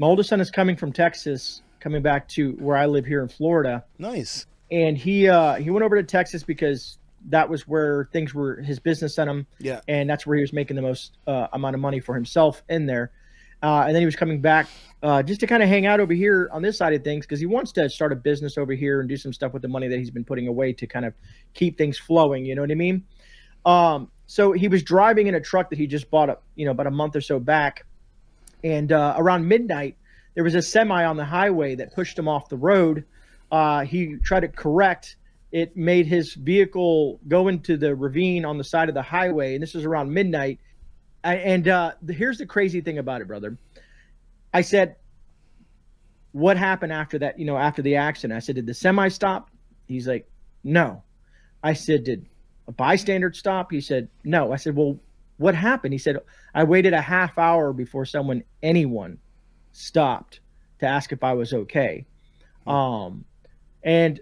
My older son is coming from Texas, coming back to where I live here in Florida. Nice. And he went over to Texas because that was where things were, his business sent him. Yeah. And that's where he was making the most amount of money for himself in there. And then he was coming back just to kind of hang out over here on this side of things, because he wants to start a business over here and do some stuff with the money that he's been putting away to kind of keep things flowing. You know what I mean? So he was driving in a truck that he just bought up, you know, about a month or so back. And around midnight, there was a semi on the highway that pushed him off the road. He tried to correct. It made his vehicle go into the ravine on the side of the highway. And this was around midnight. And here's the crazy thing about it, brother. I said, what happened after that, you know, after the accident? I said, did the semi stop? He's like, no. I said, did a bystander stop? He said, no. I said, well, what happened? He said, I waited a half hour before anyone stopped to ask if I was okay. And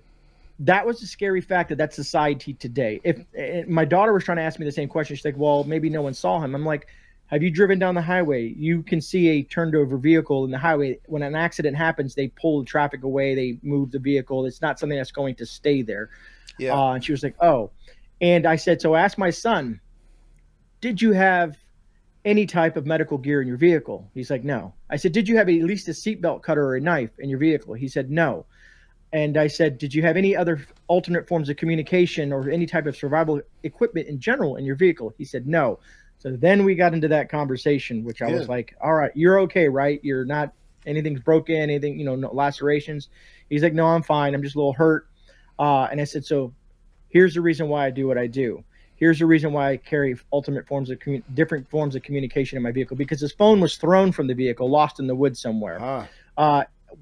that was the scary fact that that's society today. If my daughter was trying to ask me the same question, she's like, well, maybe no one saw him. I'm like, have you driven down the highway? You can see a turned over vehicle in the highway. When an accident happens, they pull the traffic away. They move the vehicle. It's not something that's going to stay there. Yeah. And she was like, oh. And I said, so I asked my son, did you have any type of medical gear in your vehicle? He's like, no. I said, did you have at least a seatbelt cutter or a knife in your vehicle? He said, no. And I said, did you have any other alternate forms of communication or any type of survival equipment in general in your vehicle? He said, no. So then we got into that conversation, which I was like, all right, you're okay, right? You're not, anything's broken, anything, you know, no lacerations. He's like, no, I'm fine. I'm just a little hurt. And I said, so here's the reason why I do what I do. Here's the reason why I carry alternate forms of different forms of communication in my vehicle, because his phone was thrown from the vehicle, lost in the woods somewhere.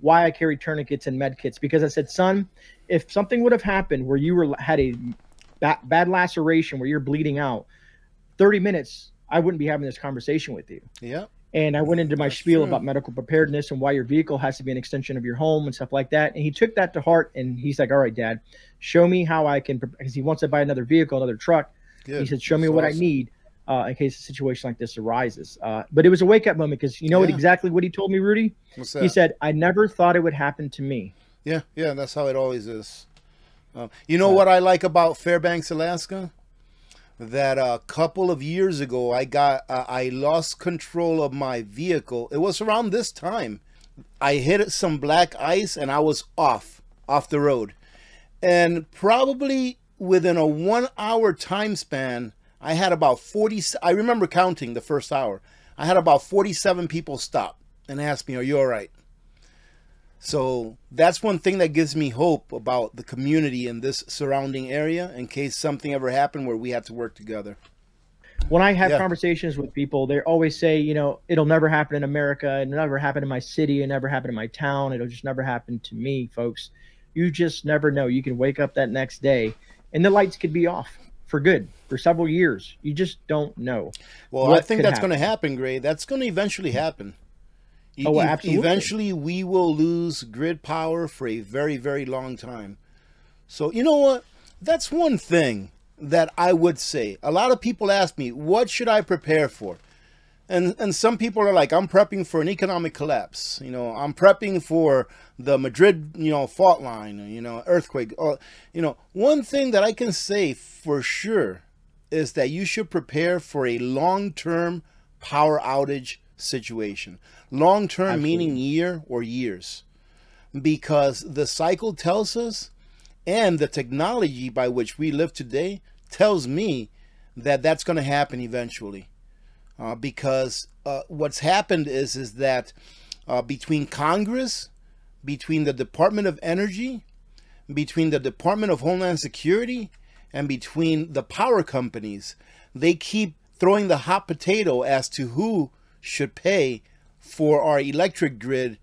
Why I carry tourniquets and med kits, because I said, son, if something would have happened where you had a bad laceration where you're bleeding out, 30 minutes, I wouldn't be having this conversation with you. Yeah. And I went into my spiel about medical preparedness and why your vehicle has to be an extension of your home and stuff like that. And he took that to heart, and he's like, all right, Dad, show me how I can, because he wants to buy another vehicle, another truck. Good. He said, show me what I need in case a situation like this arises. But it was a wake-up moment, because you know exactly what he told me, Rudy? What's that? He said, I never thought it would happen to me. Yeah, yeah, that's how it always is. You know what I like about Fairbanks, Alaska? That a couple of years ago, I lost control of my vehicle. It was around this time. I hit some black ice, and I was off the road. And probably within a 1 hour time span, I had about 40, I remember counting the first hour, I had about 47 people stop and ask me, are you all right? So that's one thing that gives me hope about the community in this surrounding area, in case something ever happened where we have to work together. When I have conversations with people, they always say, you know, it'll never happen in America. It'll never happen in my city. It never happened in my town. It'll just never happen to me, folks. You just never know. You can wake up that next day and the lights could be off for good for several years. You just don't know. Well, I think that's going to happen, Gray. That's going to eventually happen. Oh, absolutely. Eventually, we will lose grid power for a very, very long time. So, you know what? That's one thing that I would say. A lot of people ask me, what should I prepare for? And some people are like, I'm prepping for an economic collapse. You know, I'm prepping for the Madrid, you know, fault line, you know, earthquake. You know, one thing that I can say for sure is that you should prepare for a long-term power outage situation. Long-term meaning year or years, because the cycle tells us, and the technology by which we live today tells me that that's going to happen eventually. Because what's happened is that between Congress, between the Department of Energy, between the Department of Homeland Security, and between the power companies, they keep throwing the hot potato as to who should pay for our electric grid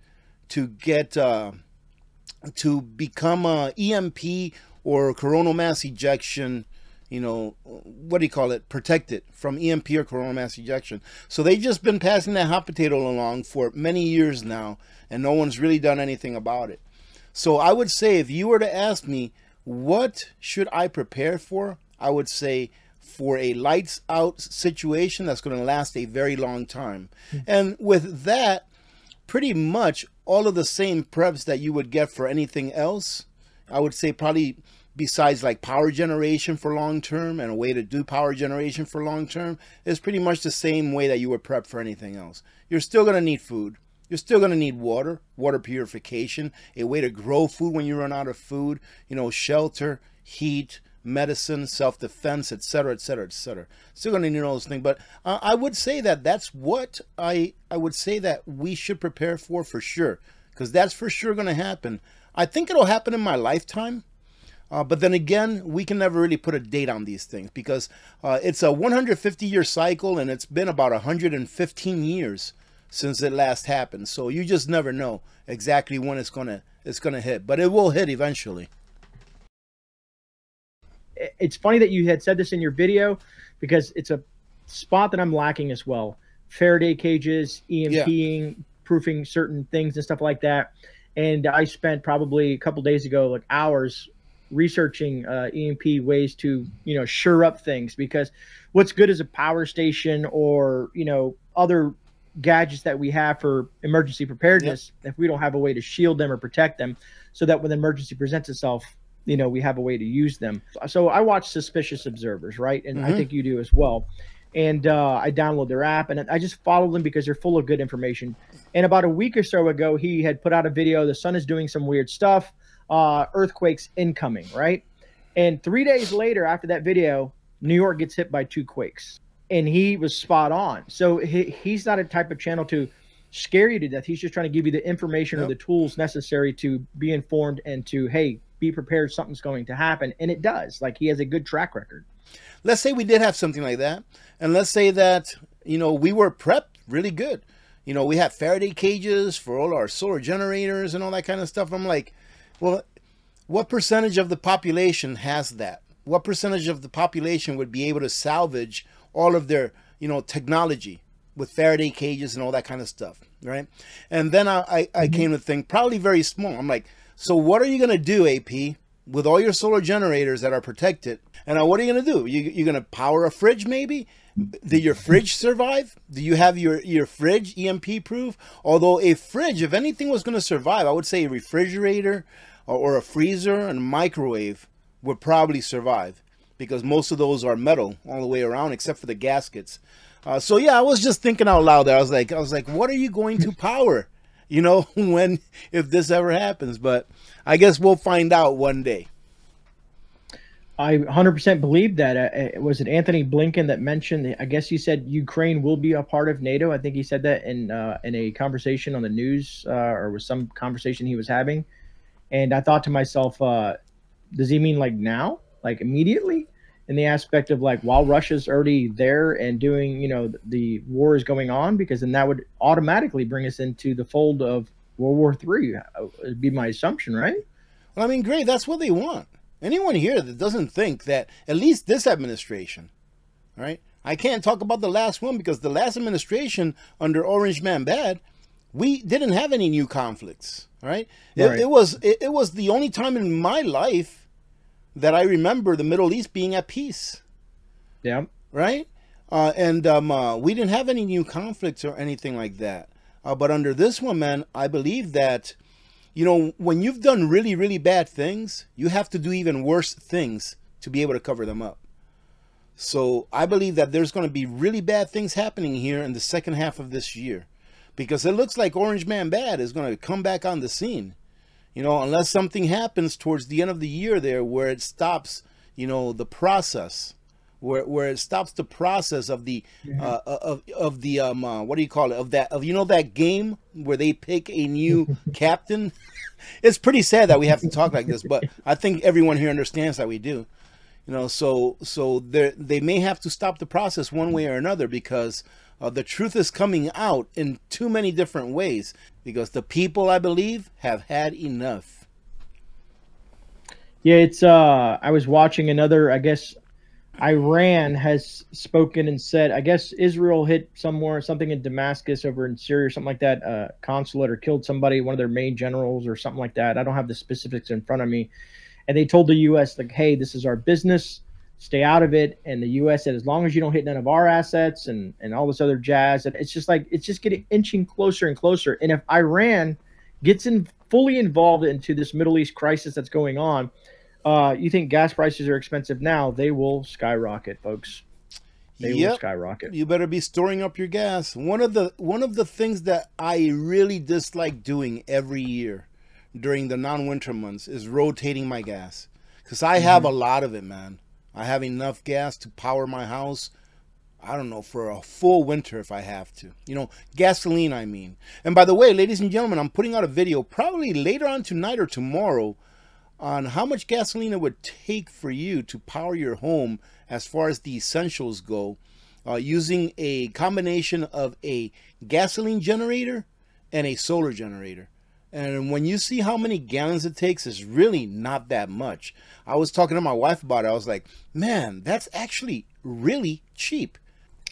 to get to become a EMP or coronal mass ejection. You know, what do you call it? Protected from EMP or coronal mass ejection. So they've just been passing that hot potato along for many years now, and no one's really done anything about it. So I would say, if you were to ask me, what should I prepare for? I would say for a lights out situation that's going to last a very long time. And with that, pretty much all of the same preps that you would get for anything else. I would say probably besides like power generation for long term and a way to do power generation for long term, is pretty much the same way that you would prep for anything else. You're still going to need food. You're still going to need water, water purification, a way to grow food when you run out of food, you know, shelter, heat, medicine, self-defense, etc., etc., etc. Still going to need all those things. But I would say that that's what I would say that we should prepare for sure, because that's for sure going to happen. I think it'll happen in my lifetime. But then again, we can never really put a date on these things, because it's a 150-year cycle, and it's been about 115 years since it last happened. So you just never know exactly when it's gonna hit, but it will hit eventually. It's funny that you had said this in your video, because it's a spot that I'm lacking as well. Faraday cages, EMPing, yeah, proofing certain things and stuff like that. And I spent probably a couple days ago, like hours, researching EMP ways to, you know, shore up things, because what's good is a power station or, you know, other gadgets that we have for emergency preparedness, yep, if we don't have a way to shield them or protect them so that when the emergency presents itself, you know, we have a way to use them. So I watch Suspicious Observers, right? And I think you do as well. And I download their app, and I just follow them because they're full of good information. And about a week or so ago, he had put out a video, the sun is doing some weird stuff, earthquakes incoming, right? And 3 days later after that video, New York gets hit by 2 quakes, and he was spot on. So he's not a type of channel to scare you to death. He's just trying to give you the information, yep, or the tools necessary to be informed and to, hey, be prepared, something's going to happen. And it does. Like, he has a good track record. Let's say we did have something like that, and let's say that, you know, we were prepped really good. You know, we have Faraday cages for all our solar generators and all that kind of stuff. I'm like, well, what percentage of the population has that? What percentage of the population would be able to salvage all of their, you know, technology with Faraday cages and all that kind of stuff, right? And then I came to think, probably very small. I'm like, so what are you going to do, AP, with all your solar generators that are protected? And what are you going to do? You're going to power a fridge, maybe? Did your fridge survive? Do you have your fridge EMP proof? Although a fridge, if anything was going to survive, I would say a refrigerator or a freezer and a microwave would probably survive, because most of those are metal all the way around, except for the gaskets. So yeah, I was just thinking out loud there. I was like, what are you going to power? You know, if this ever happens. But I guess we'll find out one day. I 100% believe that. Was it Anthony Blinken that mentioned, I guess he said Ukraine will be a part of NATO. I think he said that in a conversation on the news, or was some conversation he was having. And I thought to myself, does he mean like now, like immediately? In the aspect of like, while Russia's already there and doing, you know, the war is going on, because then that would automatically bring us into the fold of World War III, would be my assumption, right? Well, I mean, great. That's what they want. Anyone here that doesn't think that, at least this administration, right? I can't talk about the last one, because the last administration under Orange Man Bad, we didn't have any new conflicts, right? Right. It was the only time in my life that I remember the Middle East being at peace. Yeah. Right? We didn't have any new conflicts or anything like that. But under this one, man, I believe that, you know, when you've done really, really bad things, you have to do even worse things to be able to cover them up. So I believe that there's going to be really bad things happening here in the second half of this year, because it looks like Orange Man Bad is going to come back on the scene. You know, unless something happens towards the end of the year there where it stops, you know, the process, where it stops the process of the, what do you call it? Of that, of, you know, that game where they pick a new captain. It's pretty sad that we have to talk like this, but I think everyone here understands that we do, you know, so they may have to stop the process one way or another, because the truth is coming out in too many different ways, because the people, I believe, have had enough. Yeah, it's I was watching another, I guess Iran has spoken and said, I guess Israel hit somewhere, something in Damascus over in Syria or something like that, consulate, or killed somebody, one of their main generals or something like that. I don't have the specifics in front of me. And they told the U.S. like, hey, this is our business. stay out of it. And the U.S. said, as long as you don't hit none of our assets and all this other jazz. And it's just like, it's just getting inching closer and closer. And if Iran gets in fully involved into this Middle East crisis that's going on, you think gas prices are expensive now, they will skyrocket, folks. They will skyrocket. You better be storing up your gas. One of the things that I really dislike doing every year during the non-winter months is rotating my gas, because I have a lot of it, man. I have enough gas to power my house, I don't know, for a full winter if I have to. You know, gasoline, I mean. And by the way, ladies and gentlemen, I'm putting out a video probably later on tonight or tomorrow on how much gasoline it would take for you to power your home as far as the essentials go, using a combination of a gasoline generator and a solar generator. And when you see how many gallons it takes, it's really not that much. I was talking to my wife about it. I was like, man, that's actually really cheap.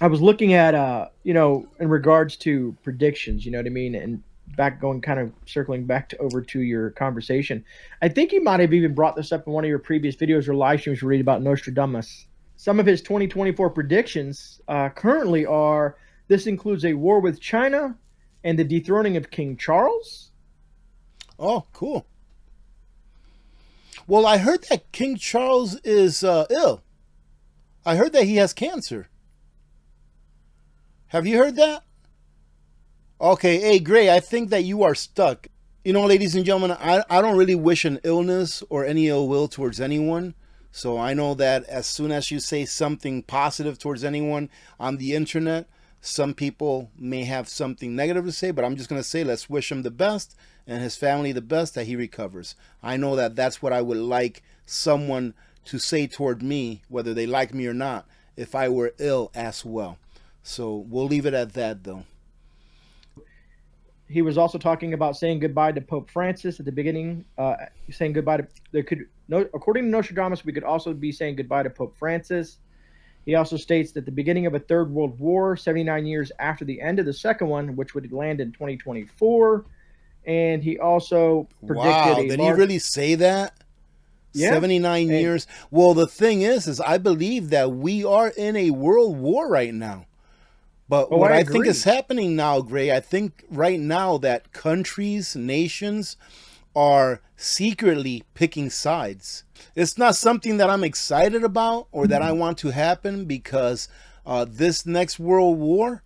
I was looking at, you know, in regards to predictions, you know what I mean? And back going, kind of circling back to over to your conversation. I think you might have even brought this up in one of your previous videos or live streams you read about Nostradamus. Some of his 2024 predictions currently are, this includes a war with China and the dethroning of King Charles. Oh, cool. Well, I heard that King Charles is ill. I heard that he has cancer. Have you heard that? Okay, hey, Gray, I think that you are stuck. You know, ladies and gentlemen, I don't really wish an illness or any ill will towards anyone. So I know that as soon as you say something positive towards anyone on the internet, some people may have something negative to say, but I'm just going to say, let's wish him the best and his family the best, that he recovers. I know that that's what I would like someone to say toward me, whether they like me or not, if I were ill as well. So we'll leave it at that, though. He was also talking about saying goodbye to Pope Francis at the beginning, saying goodbye to, according to Nostradamus, we could also be saying goodbye to Pope Francis. He also states that the beginning of a third world war, 79 years after the end of the second one, which would land in 2024. And he also predicted. Wow, did he really say that? Yeah. 79 years. Well, the thing is I believe that we are in a world war right now. But what I think is happening now, Gray, I think right now that countries, nations are secretly picking sides. It's not something that I'm excited about or that I want to happen, because this next world war,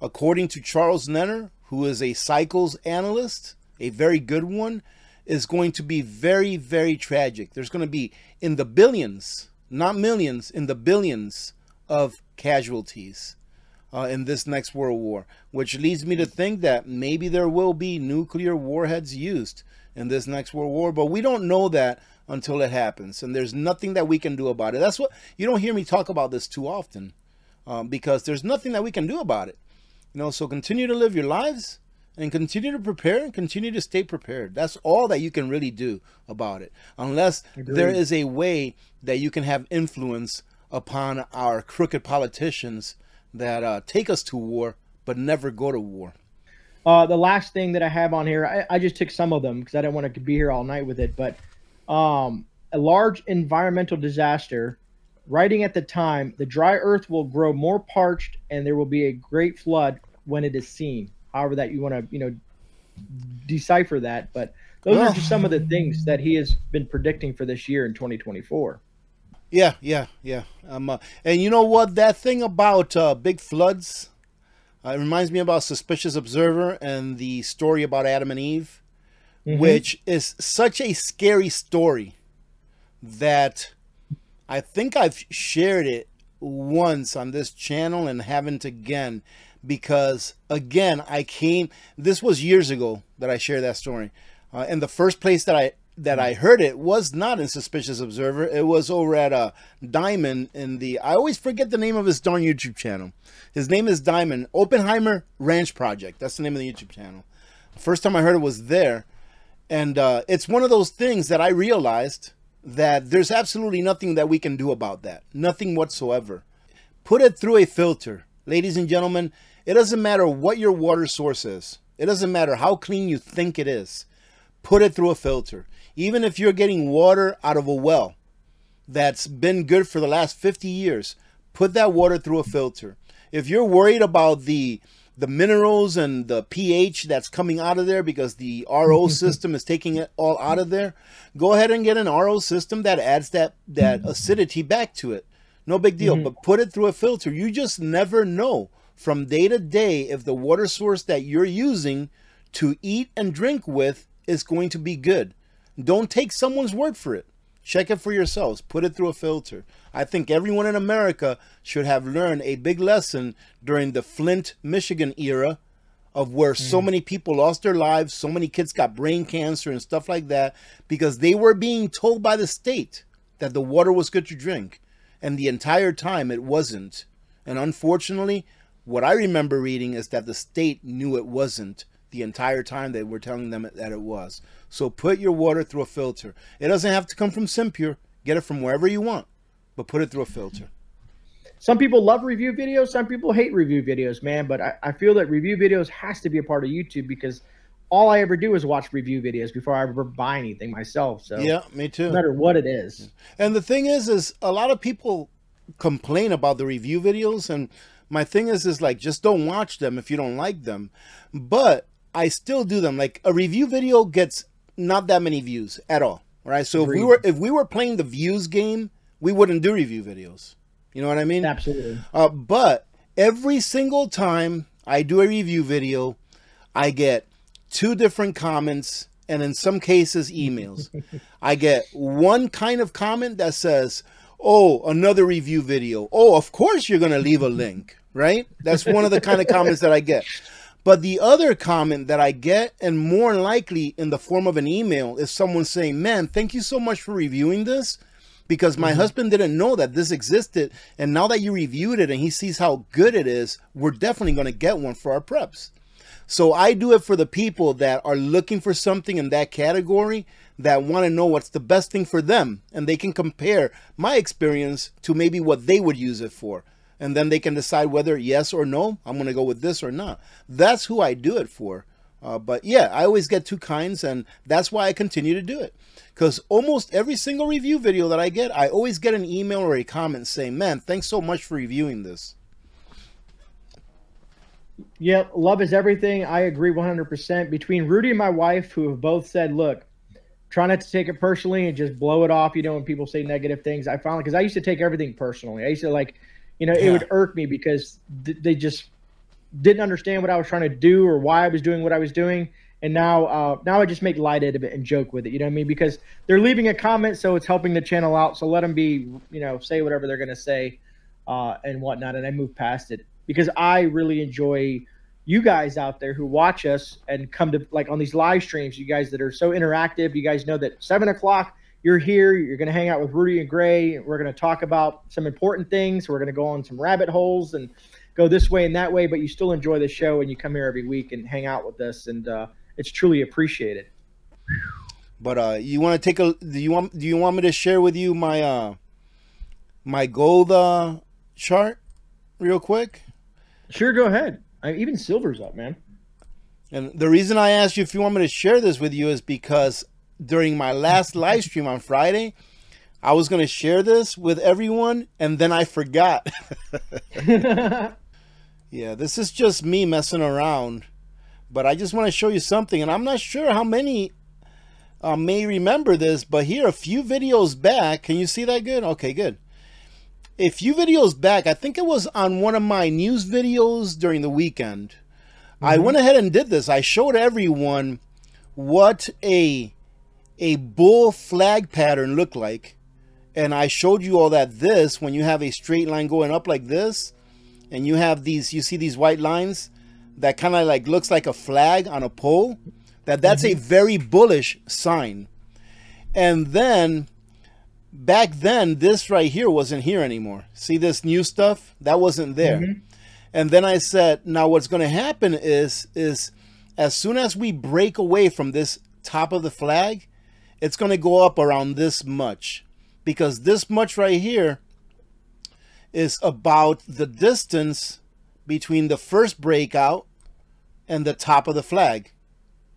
according to Charles Nenner, who is a cycles analyst, a very good one, is going to be very, very tragic. There's going to be in the billions, not millions, in the billions of casualties in this next world war, which leads me to think that maybe there will be nuclear warheads used in this next world war, but we don't know that until it happens, and there's nothing that we can do about it. That's what you don't hear me talk about this too often, because there's nothing that we can do about it. You know, so continue to live your lives and continue to prepare and continue to stay prepared. That's all that you can really do about it, unless there is a way that you can have influence upon our crooked politicians that take us to war but never go to war. The last thing that I have on here, I just took some of them because I didn't want to be here all night with it, but a large environmental disaster. Writing at the time, the dry earth will grow more parched and there will be a great flood when it is seen. However that you want to, you know, decipher that. But those are just some of the things that he has been predicting for this year in 2024. Yeah, yeah, yeah. And you know what? That thing about big floods, it reminds me about Suspicious Observer and the story about Adam and Eve, which is such a scary story that I think I've shared it once on this channel and haven't again, because again, this was years ago that I shared that story. And the first place that I heard it was not in Suspicious Observer. It was over at Diamond in the, I always forget the name of his darn YouTube channel. His name is Diamond, Oppenheimer Ranch Project. That's the name of the YouTube channel. First time I heard it was there. And it's one of those things that I realized that there's absolutely nothing that we can do about that. Nothing whatsoever. Put it through a filter. Ladies and gentlemen, it doesn't matter what your water source is. It doesn't matter how clean you think it is. Put it through a filter. Even if you're getting water out of a well, that's been good for the last 50 years. Put that water through a filter. If you're worried about the minerals and the pH that's coming out of there because the RO system is taking it all out of there, go ahead and get an RO system that adds that acidity back to it. No big deal, but put it through a filter. You just never know from day to day if the water source that you're using to eat and drink with is going to be good. Don't take someone's word for it. Check it for yourselves. Put it through a filter. I think everyone in America should have learned a big lesson during the Flint, Michigan era of where so many people lost their lives, so many kids got brain cancer and stuff like that because they were being told by the state that the water was good to drink. And the entire time it wasn't. And unfortunately, what I remember reading is that the state knew it wasn't the entire time they were telling them that it was. So put your water through a filter. It doesn't have to come from Simpure. Get it from wherever you want, but put it through a filter. Some people love review videos. Some people hate review videos, man. But I feel that review videos has to be a part of YouTube because all I ever do is watch review videos before I ever buy anything myself. So yeah, me too. No matter what it is. And the thing is a lot of people complain about the review videos. And my thing is like, just don't watch them if you don't like them. But I still do them. Like a review video gets not that many views at all. Right. So if we were playing the views game, we wouldn't do review videos. You know what I mean? Absolutely. But every single time I do a review video, I get 2 different comments, and in some cases, emails. I get one kind of comment that says, oh, another review video. Oh, of course you're going to leave a link, right? That's one of the kind of comments that I get. But the other comment that I get, and more likely in the form of an email, is someone saying, man, thank you so much for reviewing this because my husband didn't know that this existed. And now that you reviewed it and he sees how good it is, we're definitely going to get one for our preps. So I do it for the people that are looking for something in that category that want to know what's the best thing for them. And they can compare my experience to maybe what they would use it for. And then they can decide whether yes or no, I'm going to go with this or not. That's who I do it for. But yeah, I always get 2 kinds, and that's why I continue to do it. Because almost every single review video that I get, I always get an email or a comment saying, man, thanks so much for reviewing this. Yep, love is everything. I agree 100%. Between Rudy and my wife, who have both said, look, try not to take it personally and just blow it off, you know, when people say negative things. I finally, because I used to take everything personally. I used to, like, you know, it would irk me because they just didn't understand what I was trying to do or why I was doing what I was doing. And now now I just make light out of it and joke with it, you know what I mean? Because they're leaving a comment, so it's helping the channel out. So let them be, you know, say whatever they're going to say and whatnot, and I move past it. Because I really enjoy you guys out there who watch us and come to, like, on these live streams, you guys that are so interactive. You guys know that 7 o'clock, you're here, you're going to hang out with Rudy and Gray. We're going to talk about some important things. We're going to go on some rabbit holes and go this way and that way, but you still enjoy the show and you come here every week and hang out with us. And it's truly appreciated. But you want to take a, do you want me to share with you my, my gold chart real quick? Sure, go ahead. Even silver's up, man. And the reason I asked you if you want me to share this with you is because during my last live stream on Friday, I was going to share this with everyone, and then I forgot. Yeah, this is just me messing around. But I just want to show you something, and I'm not sure how many may remember this, but here a few videos back. Can you see that good? Okay, good. A few videos back, I think it was on one of my news videos during the weekend, I went ahead and did this. I showed everyone what a bull flag pattern looked like. And I showed you all that this, when you have a straight line going up like this, and you have these, you see these white lines that kind of like looks like a flag on a pole, that's a very bullish sign. And then back then, this right here wasn't here anymore. See this new stuff? That wasn't there. And then I said, now what's going to happen is as soon as we break away from this top of the flag, it's going to go up around this much. Because this much right here is about the distance between the first breakout and the top of the flag.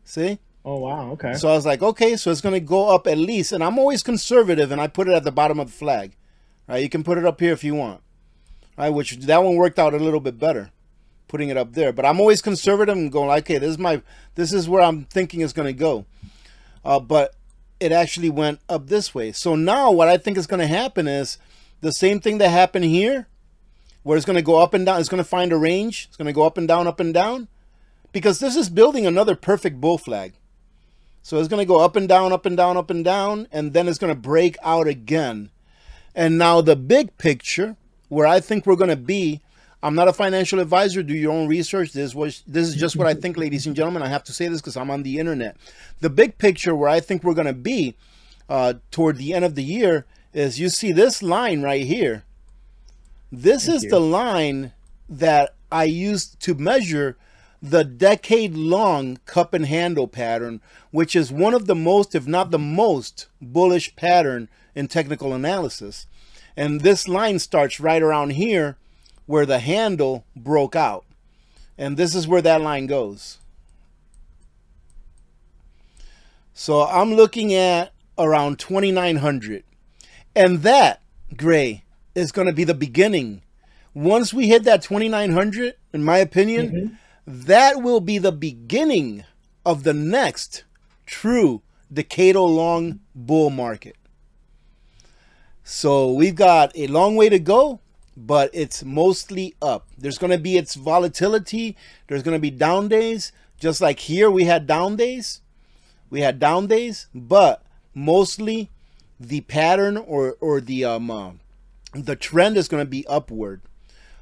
See? Oh, wow. Okay. So I was like, okay, so it's going to go up at least. And I'm always conservative, and I put it at the bottom of the flag. All right, you can put it up here if you want. All right, which that one worked out a little bit better, putting it up there. But I'm always conservative and going, okay, this is where I'm thinking it's going to go. But it actually went up this way. So now what I think is going to happen is the same thing that happened here, where it's going to go up and down. It's going to find a range. It's going to go up and down, because this is building another perfect bull flag. So it's going to go up and down, up and down, up and down, and then it's going to break out again. And now the big picture, where I think we're going to be, I'm not a financial advisor. Do your own research. This is just what I think, ladies and gentlemen. I have to say this because I'm on the internet. The big picture where I think we're going to be toward the end of the year is, you see this line right here. This is the line that I used to measure the decade-long cup and handle pattern, which is one of the most, if not the most, bullish pattern in technical analysis. And this line starts right around here, where the handle broke out. And this is where that line goes. So I'm looking at around 2,900. And that, Gray, is going to be the beginning. Once we hit that 2,900, in my opinion, that will be the beginning of the next true decade-long bull market. So we've got a long way to go, but it's mostly up. There's going to be its volatility. There's going to be down days. Just like here, we had down days. We had down days, but mostly the pattern or the trend is going to be upward.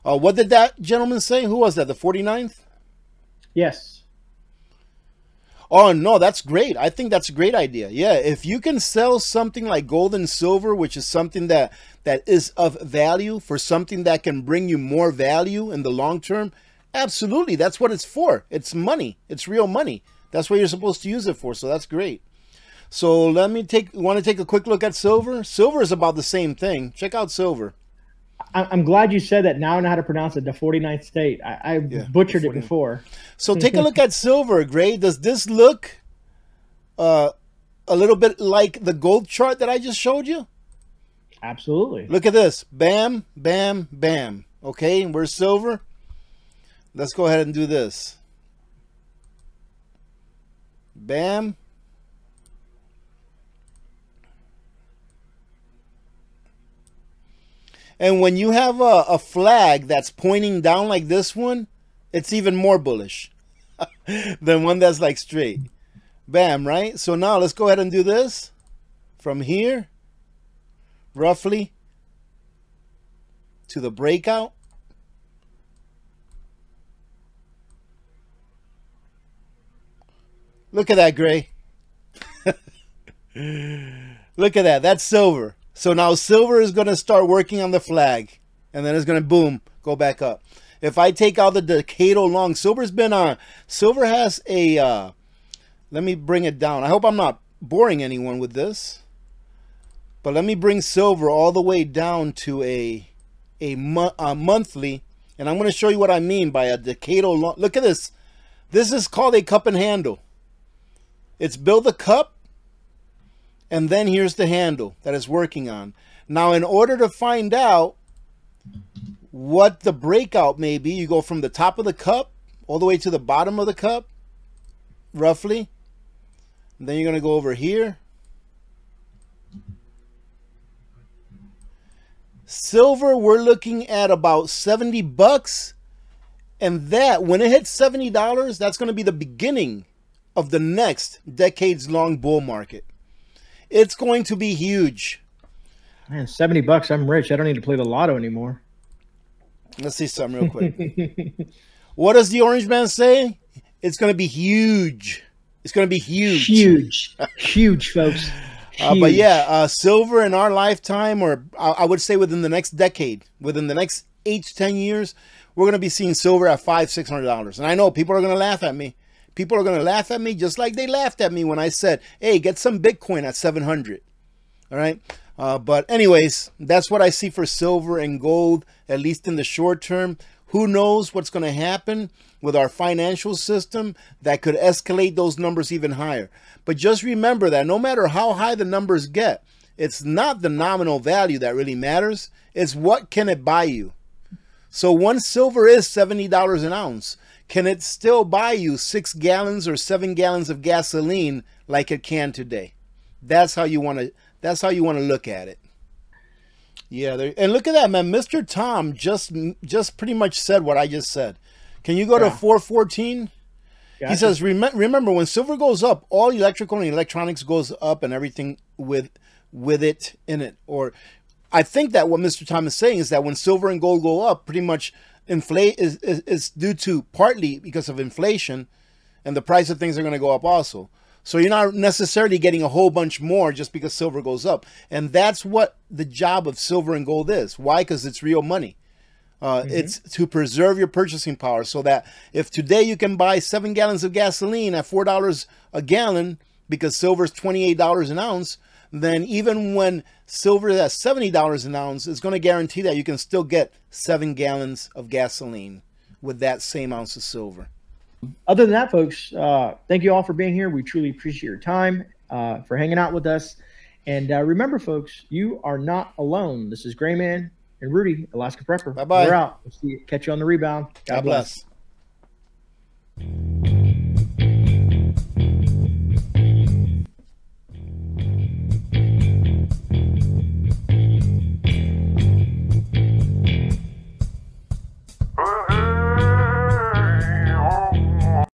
What did that gentleman say? Who was that? The 49th? Yes. Oh, no, that's great. I think that's a great idea. Yeah, if you can sell something like gold and silver, which is something that is of value, for something that can bring you more value in the long term, absolutely, that's what it's for. It's money. It's real money. That's what you're supposed to use it for, so that's great. So let me want to take a quick look at silver. Silver is about the same thing. Check out silver. I'm glad you said that. Now I know how to pronounce it, the 49th state. I butchered it before. So take a look at silver, Gray. Does this look a little bit like the gold chart that I just showed you? Absolutely. Look at this. Bam, bam, bam. Okay, and where's silver? Let's go ahead and do this. Bam. And when you have a flag that's pointing down like this one, it's even more bullish than one that's like straight. Bam, right? So now let's go ahead and do this from here, roughly, to the breakout. Look at that, Gray. Look at that. That's silver. So now silver is going to start working on the flag, and then it's going to, boom, go back up. If I take out the decadal long, silver's been on. Silver has a, let me bring it down. I hope I'm not boring anyone with this, but let me bring silver all the way down to a monthly, and I'm going to show you what I mean by a decadal long. Look at this. This is called a cup and handle. It's build a cup. And then here's the handle that it's working on. Now, in order to find out what the breakout may be, you go from the top of the cup all the way to the bottom of the cup, roughly. And then you're going to go over here. Silver, we're looking at about $70. And that, when it hits $70, that's going to be the beginning of the next decades-long bull market. It's going to be huge. Man, $70. I'm rich. I don't need to play the lotto anymore. Let's see something real quick. What does the orange man say? It's going to be huge. It's going to be huge. Huge. Huge, folks. Huge. But yeah, silver in our lifetime, or I would say within the next decade, within the next 8 to 10 years, we're going to be seeing silver at $500, $600. And I know people are going to laugh at me. People are going to laugh at me just like they laughed at me when I said, hey, get some Bitcoin at $700. All right. But anyways, that's what I see for silver and gold, at least in the short term. Who knows what's going to happen with our financial system that could escalate those numbers even higher. But just remember that no matter how high the numbers get, it's not the nominal value that really matters. It's what can it buy you. So once silver is $70 an ounce, can it still buy you 6 gallons or 7 gallons of gasoline like it can today? That's how you want to look at it. Yeah, and look at that, man. Mr. Tom just pretty much said what I just said. Can you go to 414? Gotcha. He says, remember, when silver goes up, all electrical and electronics goes up and everything with it in it. Or I think that what Mr. Tom is saying is that when silver and gold go up, pretty much inflate is due to partly because of inflation, and the price of things are going to go up also. So you're not necessarily getting a whole bunch more just because silver goes up. And that's what the job of silver and gold is. Why? Because it's real money. It's to preserve your purchasing power so that if today you can buy 7 gallons of gasoline at $4 a gallon because silver's $28 an ounce, then even when silver is at $70 an ounce, it's going to guarantee that you can still get 7 gallons of gasoline with that same ounce of silver. Other than that, folks, thank you all for being here. We truly appreciate your time, for hanging out with us. And remember, folks, you are not alone. This is Gray Man and Rudy, Alaska Prepper. Bye-bye. We're out. We'll see you. Catch you on the rebound. God bless.